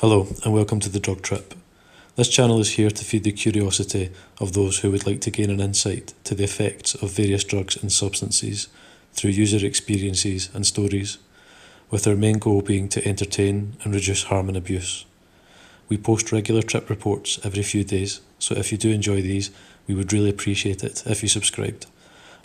Hello and welcome to The Drug Trip. This channel is here to feed the curiosity of those who would like to gain an insight to the effects of various drugs and substances through user experiences and stories, with our main goal being to entertain and reduce harm and abuse. We post regular trip reports every few days, so if you do enjoy these, we would really appreciate it if you subscribed.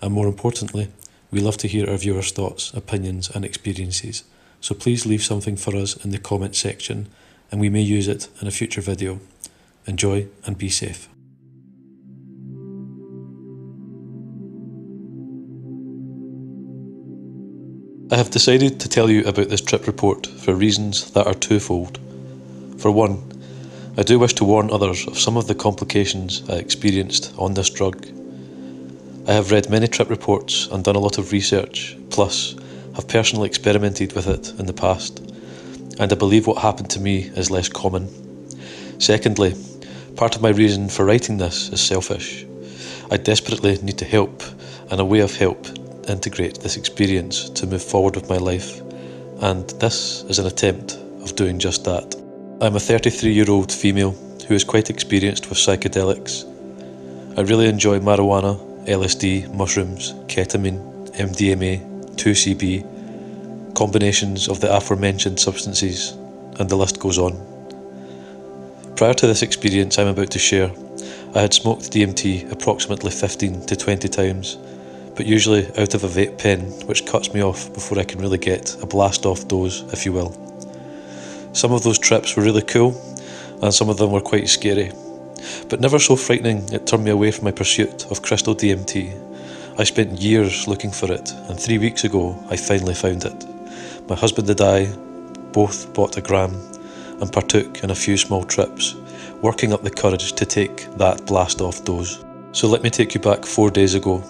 And more importantly, we love to hear our viewers' thoughts, opinions and experiences, so please leave something for us in the comment section and we may use it in a future video. Enjoy and be safe. I have decided to tell you about this trip report for reasons that are twofold. For one, I do wish to warn others of some of the complications I experienced on this drug. I have read many trip reports and done a lot of research, plus have personally experimented with it in the past, and I believe what happened to me is less common. Secondly, part of my reason for writing this is selfish. I desperately need to help, and a way of help integrate this experience to move forward with my life, and this is an attempt of doing just that. I'm a 33-year-old female who is quite experienced with psychedelics. I really enjoy marijuana, LSD, mushrooms, ketamine, MDMA, 2CB, combinations of the aforementioned substances, and the list goes on. Prior to this experience I'm about to share, I had smoked DMT approximately 15 to 20 times, but usually out of a vape pen, which cuts me off before I can really get a blast off dose, if you will. Some of those trips were really cool, and some of them were quite scary, but never so frightening it turned me away from my pursuit of crystal DMT. I spent years looking for it, and 3 weeks ago I finally found it. My husband and I both bought a gram and partook in a few small trips, working up the courage to take that blast off dose. So let me take you back 4 days ago,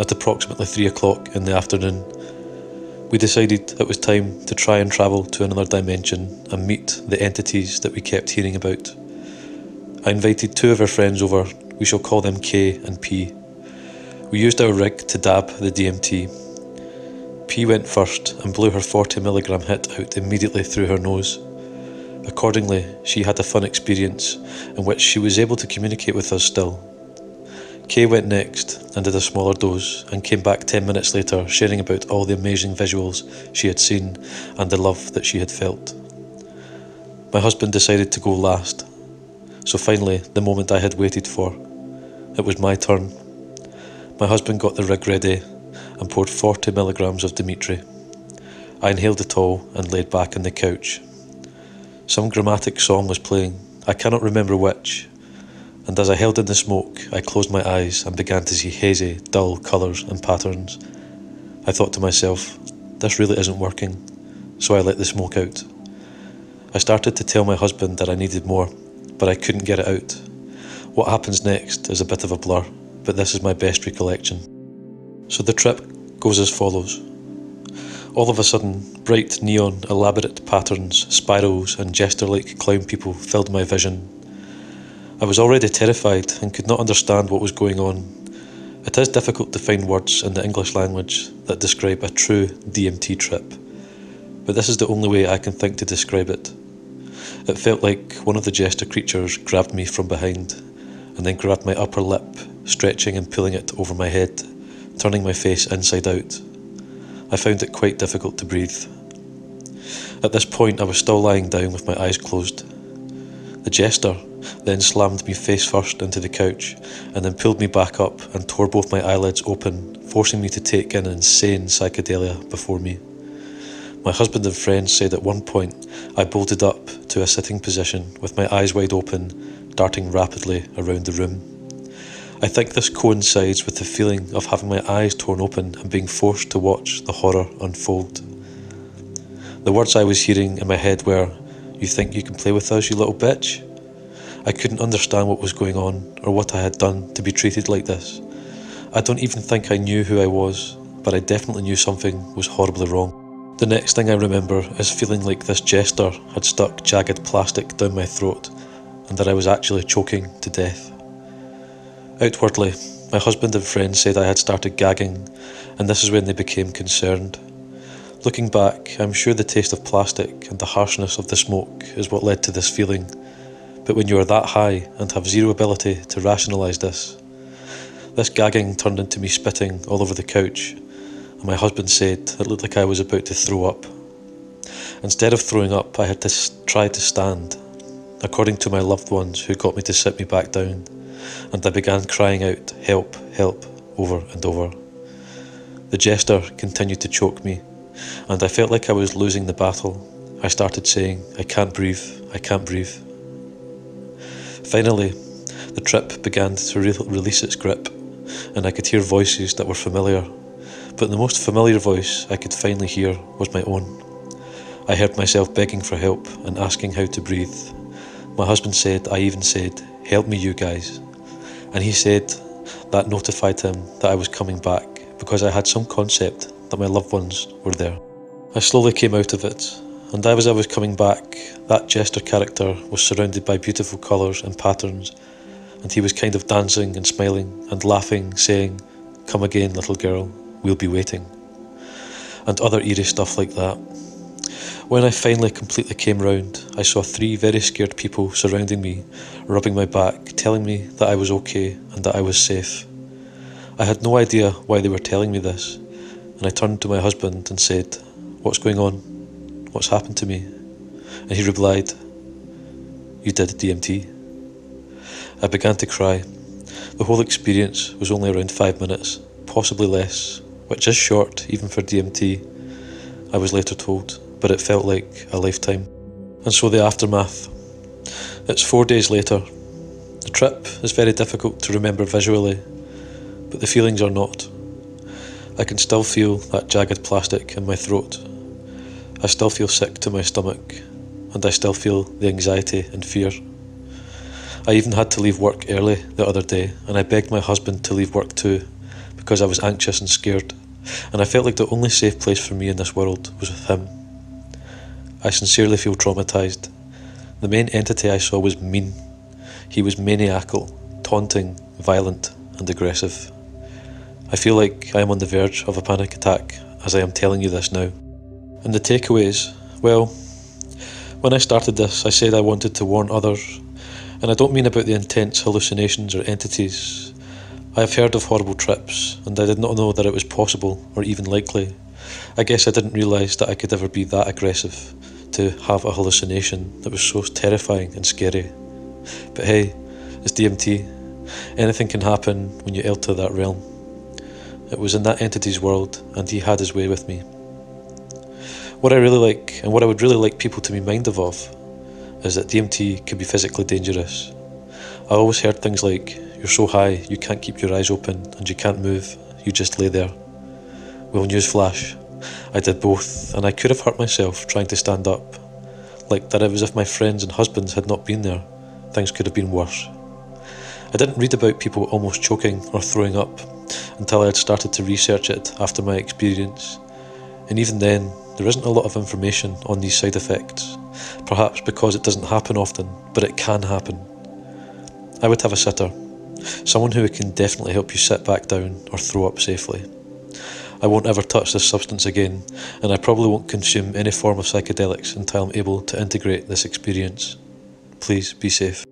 at approximately 3 o'clock in the afternoon. We decided it was time to try and travel to another dimension and meet the entities that we kept hearing about. I invited two of our friends over, we shall call them K and P. We used our rig to dab the DMT. P went first and blew her 40 mg hit out immediately through her nose. Accordingly, she had a fun experience in which she was able to communicate with us still. K went next and did a smaller dose and came back 10 minutes later sharing about all the amazing visuals she had seen and the love that she had felt. My husband decided to go last, so finally the moment I had waited for. It was my turn. My husband got the rig ready and poured 40 mg of Dimitri. I inhaled it all and laid back on the couch. Some grammatic song was playing, I cannot remember which, and as I held in the smoke, I closed my eyes and began to see hazy, dull colours and patterns. I thought to myself, this really isn't working, so I let the smoke out. I started to tell my husband that I needed more, but I couldn't get it out. What happens next is a bit of a blur, but this is my best recollection. So the trip goes as follows. All of a sudden, bright neon, elaborate patterns, spirals and jester-like clown people filled my vision. I was already terrified and could not understand what was going on. It is difficult to find words in the English language that describe a true DMT trip, but this is the only way I can think to describe it. It felt like one of the jester creatures grabbed me from behind and then grabbed my upper lip, stretching and pulling it over my head, turning my face inside out. I found it quite difficult to breathe. At this point I was still lying down with my eyes closed. The jester then slammed me face first into the couch and then pulled me back up and tore both my eyelids open, forcing me to take in an insane psychedelia before me. My husband and friends said at one point I bolted up to a sitting position with my eyes wide open, darting rapidly around the room. I think this coincides with the feeling of having my eyes torn open and being forced to watch the horror unfold. The words I was hearing in my head were, "You think you can play with us, you little bitch?" I couldn't understand what was going on or what I had done to be treated like this. I don't even think I knew who I was, but I definitely knew something was horribly wrong. The next thing I remember is feeling like this jester had stuck jagged plastic down my throat and that I was actually choking to death. Outwardly, my husband and friends said I had started gagging, and this is when they became concerned. Looking back, I'm sure the taste of plastic and the harshness of the smoke is what led to this feeling, but when you are that high and have zero ability to rationalise this gagging turned into me spitting all over the couch, and my husband said it looked like I was about to throw up. Instead of throwing up, I had to try to stand, according to my loved ones who got me to sit me back down, and I began crying out, "Help, help," over and over. The jester continued to choke me, and I felt like I was losing the battle. I started saying, "I can't breathe, I can't breathe." Finally, the trip began to release its grip, and I could hear voices that were familiar, but the most familiar voice I could finally hear was my own. I heard myself begging for help and asking how to breathe. My husband said I even said, "Help me, you guys," and he said that notified him that I was coming back because I had some concept that my loved ones were there. I slowly came out of it, and as I was coming back, that jester character was surrounded by beautiful colours and patterns, and he was kind of dancing and smiling and laughing, saying, "Come again, little girl, we'll be waiting," and other eerie stuff like that. When I finally completely came round, I saw three very scared people surrounding me, rubbing my back, telling me that I was okay and that I was safe. I had no idea why they were telling me this, and I turned to my husband and said, "What's going on? What's happened to me?" And he replied, "You did DMT." I began to cry. The whole experience was only around 5 minutes, possibly less, which is short even for DMT, I was later told, but it felt like a lifetime. And so the aftermath. It's 4 days later. The trip is very difficult to remember visually, but the feelings are not. I can still feel that jagged plastic in my throat. I still feel sick to my stomach, and I still feel the anxiety and fear. I even had to leave work early the other day, and I begged my husband to leave work too, because I was anxious and scared, and I felt like the only safe place for me in this world was with him. I sincerely feel traumatised. The main entity I saw was mean. He was maniacal, taunting, violent and aggressive. I feel like I am on the verge of a panic attack as I am telling you this now. And the takeaways, well, when I started this I said I wanted to warn others, and I don't mean about the intense hallucinations or entities. I have heard of horrible trips, and I did not know that it was possible or even likely. I guess I didn't realise that I could ever be that aggressive, to have a hallucination that was so terrifying and scary. But hey, it's DMT. Anything can happen when you enter that realm. It was in that entity's world, and he had his way with me. What I really like, and what I would really like people to be mindful of, is that DMT can be physically dangerous. I always heard things like, "You're so high, you can't keep your eyes open and you can't move, you just lay there." Well, newsflash, I did both, and I could have hurt myself trying to stand up. Like that it was if my friends and husbands had not been there, things could have been worse. I didn't read about people almost choking or throwing up until I had started to research it after my experience, and even then, there isn't a lot of information on these side effects, perhaps because it doesn't happen often, but it can happen. I would have a sitter, someone who can definitely help you sit back down or throw up safely. I won't ever touch this substance again, and I probably won't consume any form of psychedelics until I'm able to integrate this experience. Please be safe.